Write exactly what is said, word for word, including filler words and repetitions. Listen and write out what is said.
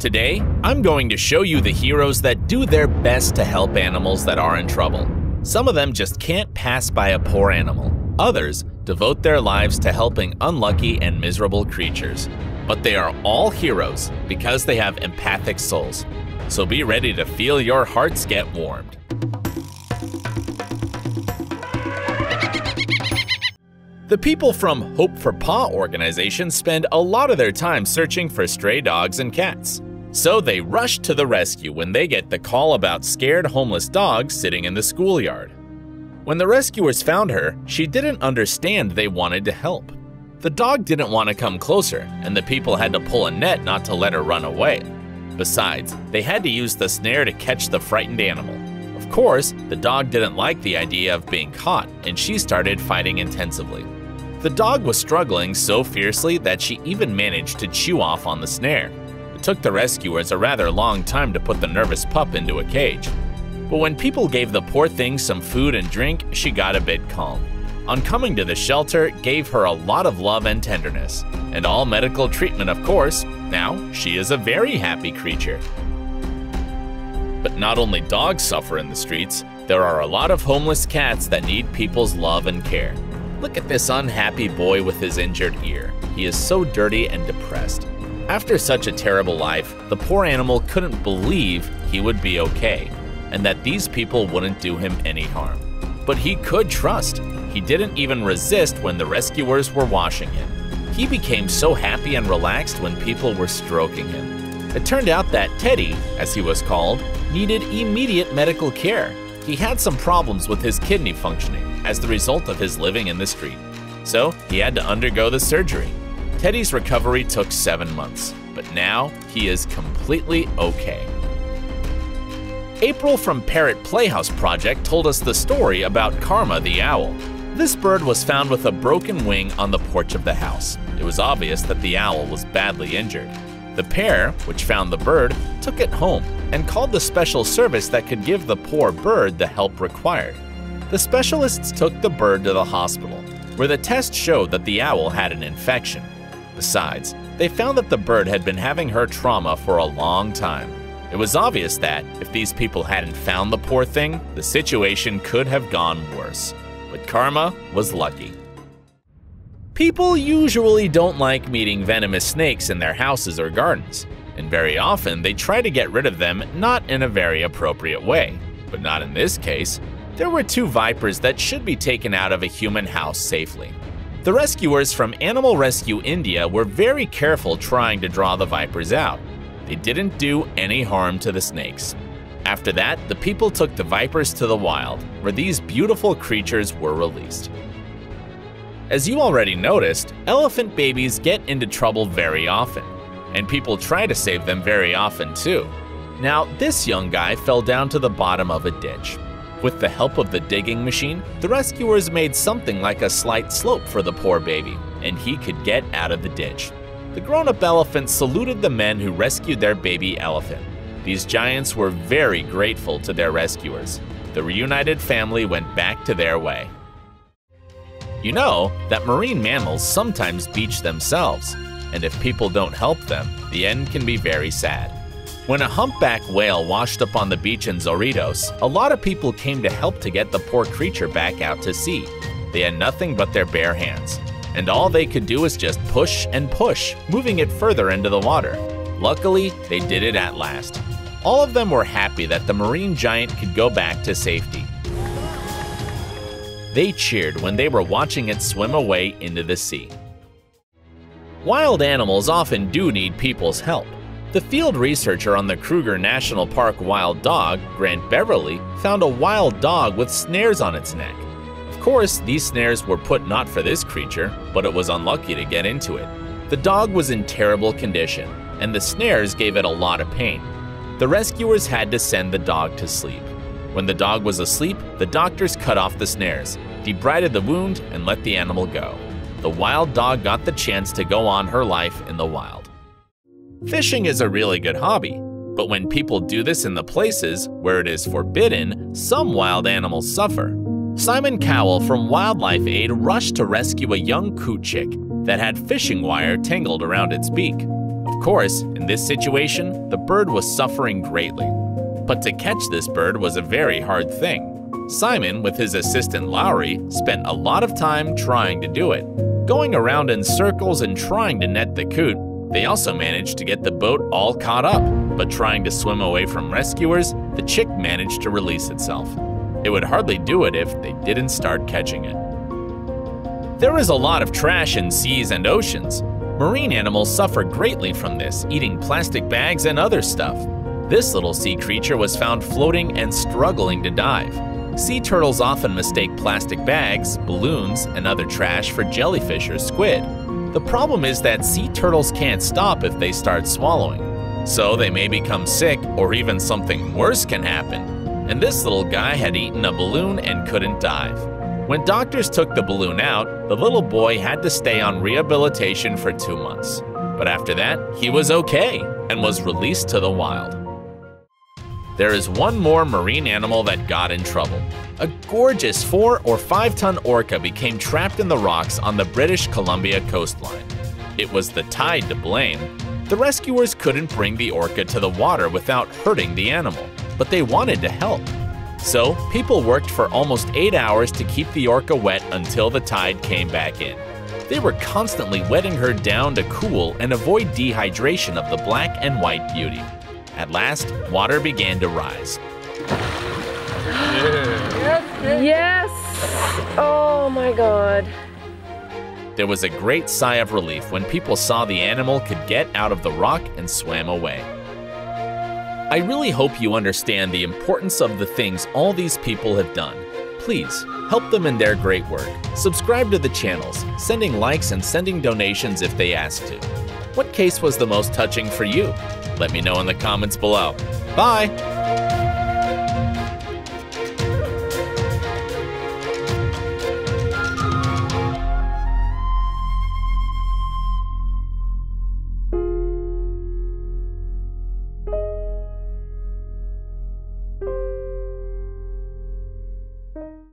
Today, I'm going to show you the heroes that do their best to help animals that are in trouble. Some of them just can't pass by a poor animal. Others devote their lives to helping unlucky and miserable creatures. But they are all heroes because they have empathic souls. So be ready to feel your hearts get warmed. The people from Hope for Paw organization spend a lot of their time searching for stray dogs and cats. So they rush to the rescue when they get the call about scared homeless dogs sitting in the schoolyard. When the rescuers found her, she didn't understand they wanted to help. The dog didn't want to come closer, and the people had to pull a net not to let her run away. Besides, they had to use the snare to catch the frightened animal. Of course, the dog didn't like the idea of being caught, and she started fighting intensively. The dog was struggling so fiercely that she even managed to chew off on the snare. It took the rescuers a rather long time to put the nervous pup into a cage. But when people gave the poor thing some food and drink, she got a bit calm. On coming to the shelter, gave her a lot of love and tenderness. And all medical treatment, of course. Now, she is a very happy creature. But not only dogs suffer in the streets, there are a lot of homeless cats that need people's love and care. Look at this unhappy boy with his injured ear. He is so dirty and depressed. After such a terrible life, the poor animal couldn't believe he would be okay, and that these people wouldn't do him any harm. But he could trust. He didn't even resist when the rescuers were washing him. He became so happy and relaxed when people were stroking him. It turned out that Teddy, as he was called, needed immediate medical care. He had some problems with his kidney functioning as the result of his living in the street, so he had to undergo the surgery. Teddy's recovery took seven months, but now he is completely okay. April from Parrot Playhouse Project told us the story about Karma the owl. This bird was found with a broken wing on the porch of the house. It was obvious that the owl was badly injured. The pair, which found the bird, took it home and called the special service that could give the poor bird the help required. The specialists took the bird to the hospital, where the test showed that the owl had an infection. Besides, they found that the bird had been having her trauma for a long time. It was obvious that, if these people hadn't found the poor thing, the situation could have gone worse. But Karma was lucky. People usually don't like meeting venomous snakes in their houses or gardens, and very often they try to get rid of them not in a very appropriate way. But not in this case. There were two vipers that should be taken out of a human house safely. The rescuers from Animal Rescue India were very careful trying to draw the vipers out. They didn't do any harm to the snakes. After that, the people took the vipers to the wild, where these beautiful creatures were released. As you already noticed, elephant babies get into trouble very often, and people try to save them very often too. Now, this young guy fell down to the bottom of a ditch. With the help of the digging machine, the rescuers made something like a slight slope for the poor baby, and he could get out of the ditch. The grown-up elephant saluted the men who rescued their baby elephant. These giants were very grateful to their rescuers. The reunited family went back to their way. You know that marine mammals sometimes beach themselves, and if people don't help them, the end can be very sad. When a humpback whale washed up on the beach in Zorritos, a lot of people came to help to get the poor creature back out to sea. They had nothing but their bare hands, and all they could do was just push and push, moving it further into the water. Luckily, they did it at last. All of them were happy that the marine giant could go back to safety. They cheered when they were watching it swim away into the sea. Wild animals often do need people's help. The field researcher on the Kruger National Park wild dog, Grant Beverly, found a wild dog with snares on its neck. Of course, these snares were put not for this creature, but it was unlucky to get into it. The dog was in terrible condition, and the snares gave it a lot of pain. The rescuers had to send the dog to sleep. When the dog was asleep, the doctors cut off the snares, debrided the wound, and let the animal go. The wild dog got the chance to go on her life in the wild. Fishing is a really good hobby, but when people do this in the places where it is forbidden, some wild animals suffer. Simon Cowell from Wildlife Aid rushed to rescue a young coochick that had fishing wire tangled around its beak. Of Of course, in this situation, the bird was suffering greatly. But to catch this bird was a very hard thing. Simon, with his assistant Lowry, spent a lot of time trying to do it, going around in circles and trying to net the coot. They also managed to get the boat all caught up, but trying to swim away from rescuers, the chick managed to release itself. It would hardly do it if they didn't start catching it. There is a lot of trash in seas and oceans. Marine animals suffer greatly from this, eating plastic bags and other stuff. This little sea creature was found floating and struggling to dive. Sea turtles often mistake plastic bags, balloons, and other trash for jellyfish or squid. The problem is that sea turtles can't stop if they start swallowing. So they may become sick, or even something worse can happen. And this little guy had eaten a balloon and couldn't dive. When doctors took the balloon out, the little boy had to stay on rehabilitation for two months. But after that, he was okay and was released to the wild. There is one more marine animal that got in trouble. A gorgeous four or five ton orca became trapped in the rocks on the British Columbia coastline. It was the tide to blame. The rescuers couldn't bring the orca to the water without hurting the animal, but they wanted to help. So, people worked for almost eight hours to keep the orca wet until the tide came back in. They were constantly wetting her down to cool and avoid dehydration of the black and white beauty. At last, water began to rise. Yes! Oh my God. There was a great sigh of relief when people saw the animal could get out of the rock and swam away. I really hope you understand the importance of the things all these people have done. Please, help them in their great work. Subscribe to the channels, sending likes and sending donations if they ask to. What case was the most touching for you? Let me know in the comments below. Bye!